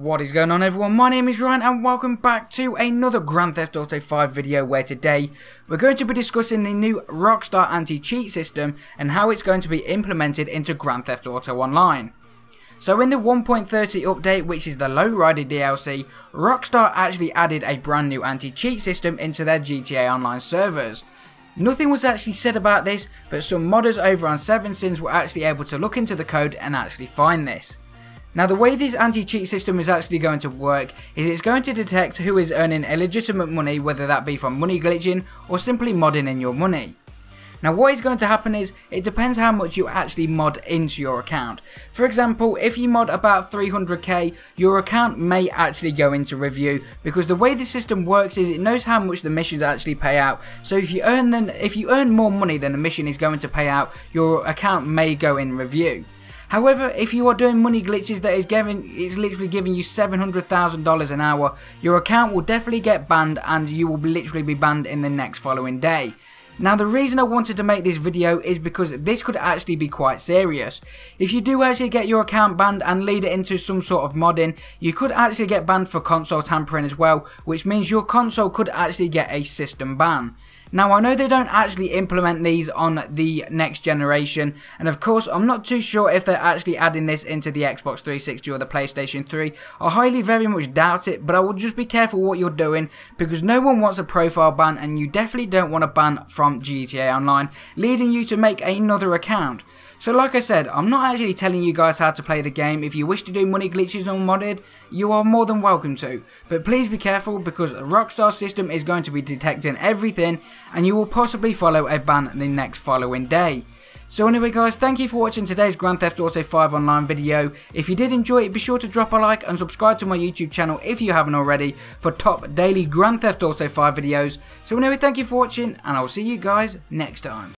What is going on, everyone? My name is Ryan and welcome back to another Grand Theft Auto 5 video, where today we're going to be discussing the new Rockstar anti-cheat system and how it's going to be implemented into Grand Theft Auto Online. So in the 1.30 update, which is the Lowrider DLC, Rockstar actually added a brand new anti-cheat system into their GTA Online servers. Nothing was actually said about this, but some modders over on SevenSins were actually able to look into the code and actually find this. Now, the way this anti-cheat system is actually going to work is it's going to detect who is earning illegitimate money, whether that be from money glitching or simply modding in your money. Now, what is going to happen is it depends how much you actually mod into your account. For example, if you mod about 300k, your account may actually go into review, because the way the system works is it knows how much the missions actually pay out. So if you earn more money than the mission is going to pay out, your account may go in review. However, if you are doing money glitches that is literally giving you $700,000 an hour, your account will definitely get banned and you will literally be banned in the next following day. Now, the reason I wanted to make this video is because this could actually be quite serious. If you do actually get your account banned and lead it into some sort of modding, you could actually get banned for console tampering as well, which means your console could actually get a system ban. Now, I know they don't actually implement these on the next generation, and of course I'm not too sure if they're actually adding this into the Xbox 360 or the PlayStation 3. I highly very much doubt it, but I would just be careful what you're doing, because no one wants a profile ban and you definitely don't want a ban from GTA Online, leading you to make another account. So like I said, I'm not actually telling you guys how to play the game. If you wish to do money glitches or modded, you are more than welcome to. But please be careful, because the Rockstar system is going to be detecting everything and you will possibly follow a ban the next following day. So anyway guys, thank you for watching today's Grand Theft Auto 5 Online video. If you did enjoy it, be sure to drop a like and subscribe to my YouTube channel if you haven't already for top daily Grand Theft Auto 5 videos. So anyway, thank you for watching and I'll see you guys next time.